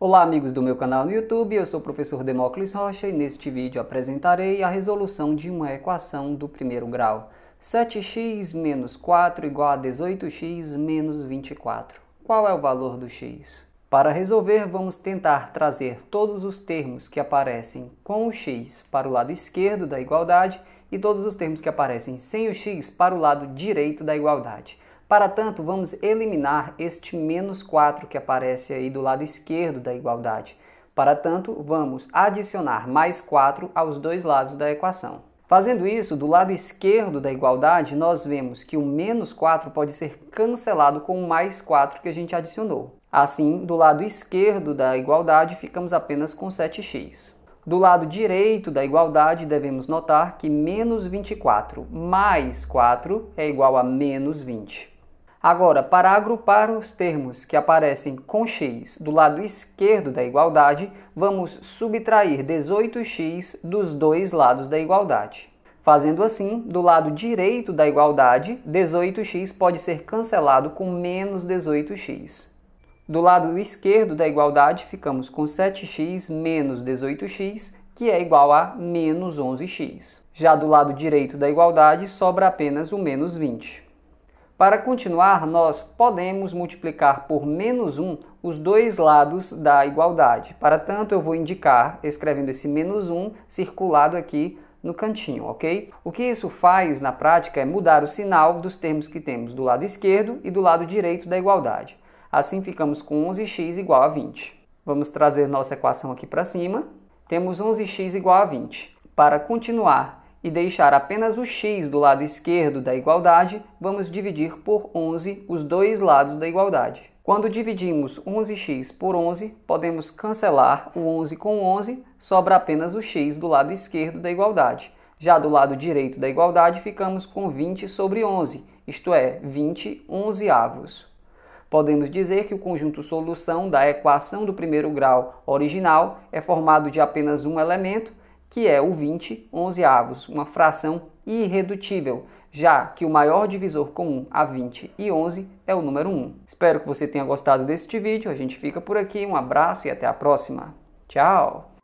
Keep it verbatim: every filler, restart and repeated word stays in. Olá amigos do meu canal no YouTube, eu sou o professor Democlis Rocha e neste vídeo apresentarei a resolução de uma equação do primeiro grau. sete x menos quatro igual a dezoito x menos vinte e quatro. Qual é o valor do x? Para resolver, vamos tentar trazer todos os termos que aparecem com o x para o lado esquerdo da igualdade e todos os termos que aparecem sem o x para o lado direito da igualdade. Para tanto, vamos eliminar este menos quatro que aparece aí do lado esquerdo da igualdade. Para tanto, vamos adicionar mais quatro aos dois lados da equação. Fazendo isso, do lado esquerdo da igualdade, nós vemos que o menos quatro pode ser cancelado com o mais quatro que a gente adicionou. Assim, do lado esquerdo da igualdade, ficamos apenas com sete x. Do lado direito da igualdade, devemos notar que menos vinte e quatro mais quatro é igual a menos vinte. Agora, para agrupar os termos que aparecem com x do lado esquerdo da igualdade, vamos subtrair dezoito x dos dois lados da igualdade. Fazendo assim, do lado direito da igualdade, dezoito x pode ser cancelado com menos dezoito x. Do lado esquerdo da igualdade, ficamos com sete x menos dezoito x, que é igual a menos onze x. Já do lado direito da igualdade, sobra apenas o menos vinte. Para continuar, nós podemos multiplicar por menos um os dois lados da igualdade. Para tanto, eu vou indicar escrevendo esse menos um circulado aqui no cantinho, ok? O que isso faz na prática é mudar o sinal dos termos que temos do lado esquerdo e do lado direito da igualdade. Assim, ficamos com onze x igual a vinte. Vamos trazer nossa equação aqui para cima. Temos onze x igual a vinte. Para continuar e deixar apenas o x do lado esquerdo da igualdade, vamos dividir por onze os dois lados da igualdade. Quando dividimos onze x por onze, podemos cancelar o onze com onze, sobra apenas o x do lado esquerdo da igualdade. Já do lado direito da igualdade, ficamos com vinte sobre onze, isto é, vinte onzeavos. Podemos dizer que o conjunto solução da equação do primeiro grau original é formado de apenas um elemento, que é o vinte onzeavos, uma fração irredutível, já que o maior divisor comum a vinte e onze é o número um. Espero que você tenha gostado deste vídeo, a gente fica por aqui, um abraço e até a próxima. Tchau!